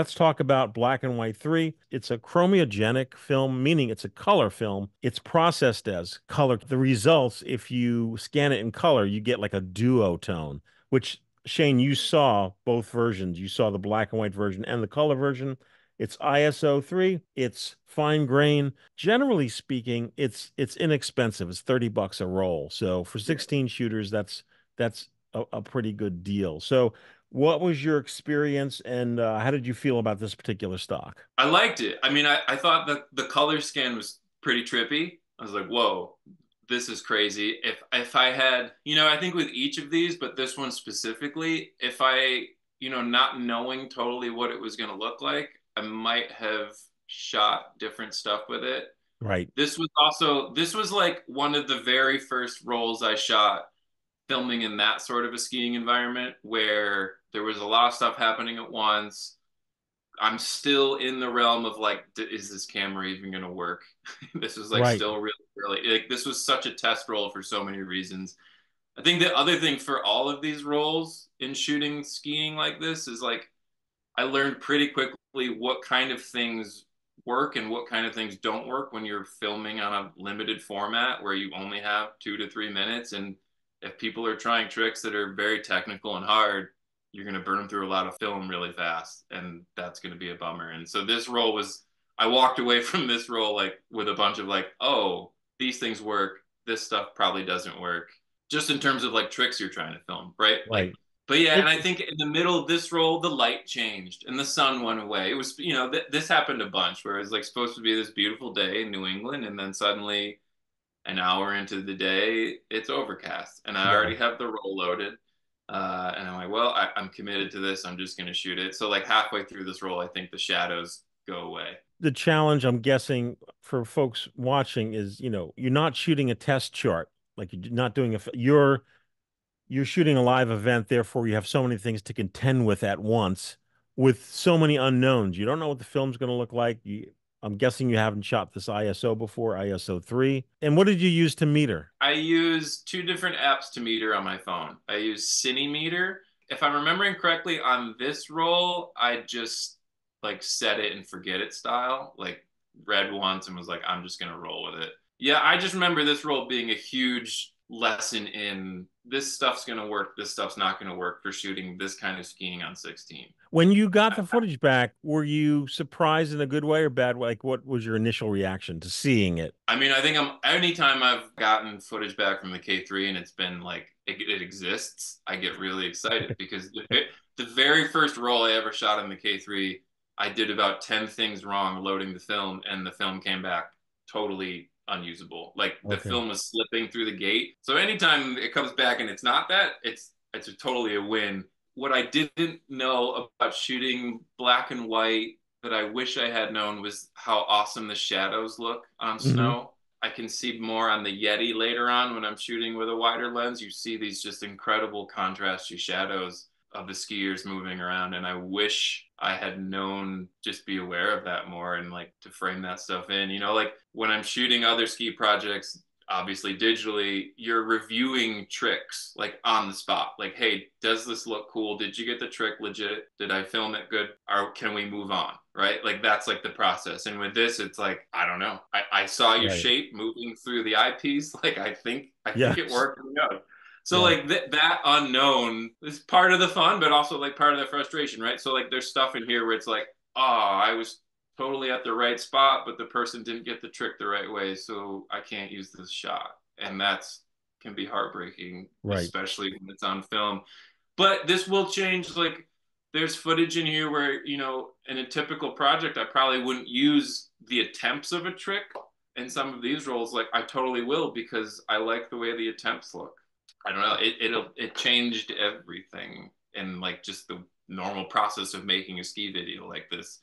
Let's talk about Black and White 3. It's a chromogenic film, meaning it's a color film. It's processed as color. The results, if you scan it in color, you get like a duotone, which, Shane, you saw both versions. You saw the black and white version and the color version. It's ISO 3. It's fine grain. Generally speaking, it's inexpensive. It's $30 a roll. So for 16 shooters, that's a pretty good deal. So what was your experience, and how did you feel about this particular stock? I liked it. I mean, I thought that the color scan was pretty trippy. I was like, whoa, this is crazy. If I had, you know, I think with each of these, but this one specifically, if I, you know, not knowing totally what it was going to look like, I might have shot different stuff with it. Right. This was like one of the very first rolls I shot filming in that sort of a skiing environment where there was a lot of stuff happening at once. I'm still in the realm of like, is this camera even going to work? This was like, right, still really, like, this was such a test roll for so many reasons. I think the other thing for all of these roles in shooting skiing like this is like, I learned pretty quickly what kind of things work and what kind of things don't work when you're filming on a limited format where you only have 2 to 3 minutes. And if people are trying tricks that are very technical and hard, you're going to burn through a lot of film really fast, and that's going to be a bummer. And so this role was, I walked away from this role like with a bunch of like, oh, these things work, this stuff probably doesn't work, just in terms of like tricks you're trying to film, right? Like, but yeah, and I think in the middle of this roll, the light changed and the sun went away. It was, you know, this happened a bunch where it was like supposed to be this beautiful day in New England, and then suddenly an hour into the day, it's overcast, and I already have the roll loaded. And I'm like, well, I'm committed to this. I'm just going to shoot it. So like halfway through this roll, I think the shadows go away. The challenge, I'm guessing, for folks watching is, you know, you're not shooting a test chart. Like, you're not doing a, you're shooting a live event. Therefore, you have so many things to contend with at once, with so many unknowns. You don't know what the film's going to look like. I'm guessing you haven't shot this ISO before, ISO 3. And what did you use to meter? I use 2 different apps to meter on my phone. I use CineMeter. If I'm remembering correctly, on this roll, I just like set it and forget it style. Like, read once and was like, I'm just going to roll with it. Yeah, I just remember this roll being a huge lesson in this stuff's going to work, this stuff's not going to work for shooting this kind of skiing on 16. When you got the footage back, were you surprised in a good way or bad way? Like, what was your initial reaction to seeing it? I mean, I think anytime I've gotten footage back from the K3 and it's been like, it exists, I get really excited because the very first roll I ever shot in the K3, I did about 10 things wrong loading the film, and the film came back totally unusable. Like, the film was slipping through the gate. So anytime it comes back and it's not that, it's totally a win. What I didn't know about shooting black and white that I wish I had known was how awesome the shadows look on snow. I can see more on the Yeti later on when I'm shooting with a wider lens. You see these just incredible contrasty shadows of the skiers moving around, and I wish I had known, just be aware of that more and like to frame that stuff in, you know, like when I'm shooting other ski projects, obviously digitally, you're reviewing tricks like on the spot, like, hey, does this look cool? Did you get the trick legit? Did I film it good? Or can we move on? Right? Like, that's like the process. And with this, it's like, I don't know. I saw your shape moving through the eyepiece. Like, I think it worked. So like that unknown is part of the fun, but also like part of the frustration, right? So like there's stuff in here where it's like, oh, I was totally at the right spot, but the person didn't get the trick the right way, so I can't use this shot. And that's can be heartbreaking, right? Especially when it's on film. But this will change. Like, there's footage in here where, you know, in a typical project, I probably wouldn't use the attempts of a trick. And some of these roles, like, I totally will, because I like the way the attempts look. I don't know, it changed everything, and like just the normal process of making a ski video like this.